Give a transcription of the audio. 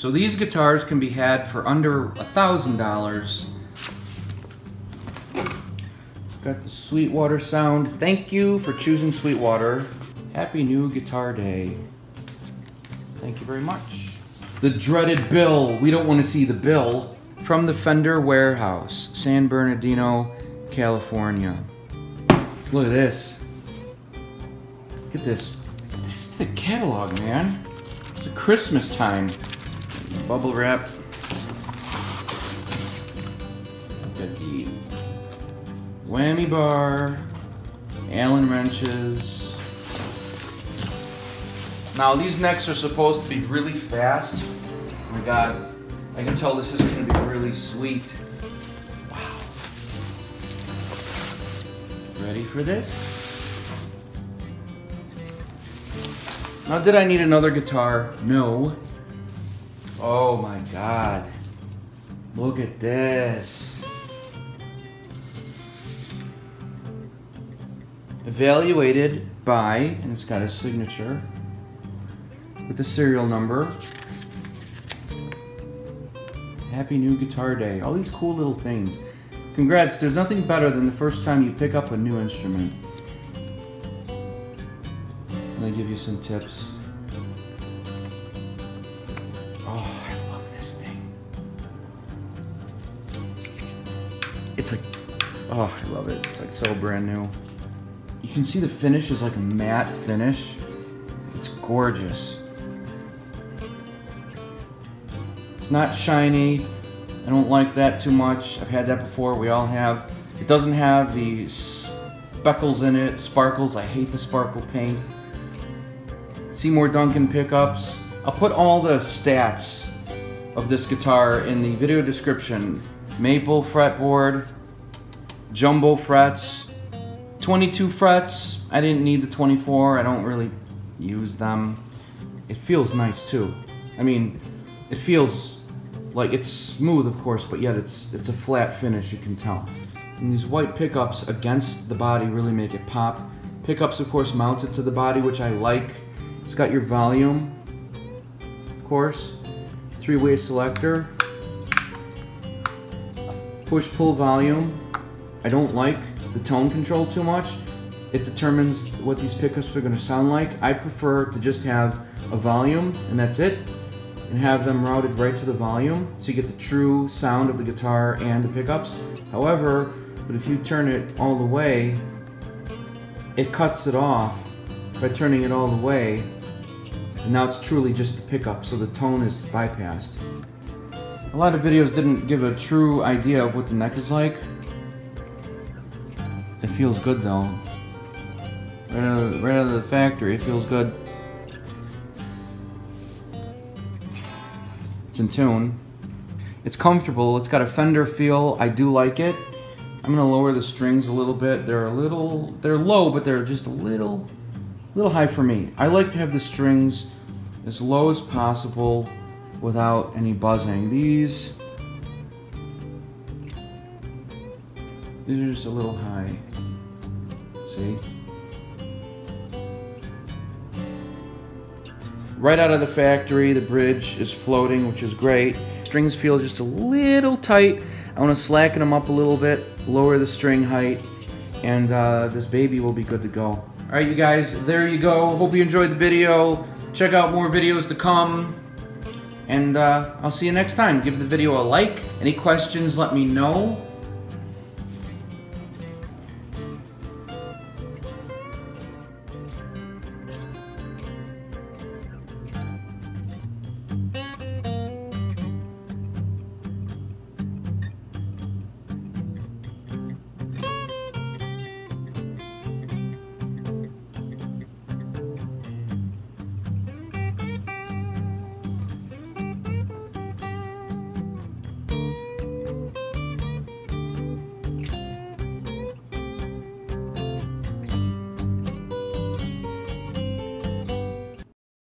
So these guitars can be had for under $1,000. Got the Sweetwater sound. Thank you for choosing Sweetwater. Happy New Guitar Day. Thank you very much. The dreaded bill. We don't want to see the bill. From the Fender warehouse, San Bernardino, California. Look at this. Look at this. This is the catalog, man. It's a Christmas time. Bubble wrap. Got the whammy bar, Allen wrenches. Now these necks are supposed to be really fast. Oh my God. I can tell this is going to be really sweet. Wow. Ready for this? Now, did I need another guitar? No. Oh my God. Look at this. Evaluated by, and it's got a signature with the serial number. Happy New Guitar Day. All these cool little things. Congrats, there's nothing better than the first time you pick up a new instrument. And they give you some tips. Oh, I love this thing. It's like, oh, I love it. It's like so brand new. You can see the finish is like a matte finish. It's gorgeous. Not shiny. I don't like that too much. I've had that before. We all have. It doesn't have the speckles in it, sparkles. I hate the sparkle paint. Seymour Duncan pickups. I'll put all the stats of this guitar in the video description. Maple fretboard, jumbo frets, 22 frets. I didn't need the 24. I don't really use them. It feels nice too. I mean, it feels like it's smooth, of course, but yet it's a flat finish, you can tell. And these white pickups against the body really make it pop. Pickups, of course, mounted to the body, which I like. It's got your volume, of course. Three-way selector. Push-pull volume. I don't like the tone control too much. It determines what these pickups are gonna sound like. I prefer to just have a volume, and that's it. And have them routed right to the volume, so you get the true sound of the guitar and the pickups. However, but if you turn it all the way, it cuts it off by turning it all the way, and now it's truly just the pickup, so the tone is bypassed. A lot of videos didn't give a true idea of what the neck is like. It feels good though. Right out of the factory, it feels good. In tune. It's comfortable. It's got a Fender feel. I do like it. I'm gonna lower the strings a little bit. They're low, but they're just a little high for me. I like to have the strings as low as possible without any buzzing. These are just a little high. See? Right out of the factory, the bridge is floating, which is great. Strings feel just a little tight. I want to slacken them up a little bit, lower the string height, and this baby will be good to go. All right, you guys, there you go. Hope you enjoyed the video. Check out more videos to come, and I'll see you next time. Give the video a like. Any questions, let me know.